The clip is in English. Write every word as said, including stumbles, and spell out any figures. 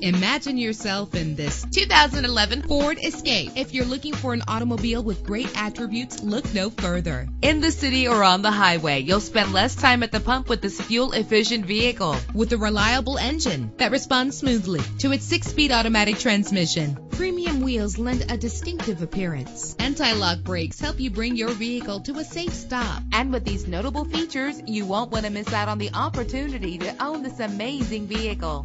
Imagine yourself in this two thousand eleven Ford Escape. If you're looking for an automobile with great attributes, look no further. In the city or on the highway, you'll spend less time at the pump with this fuel-efficient vehicle. With a reliable engine that responds smoothly to its six-speed automatic transmission, premium wheels lend a distinctive appearance. Anti-lock brakes help you bring your vehicle to a safe stop. And with these notable features, you won't want to miss out on the opportunity to own this amazing vehicle.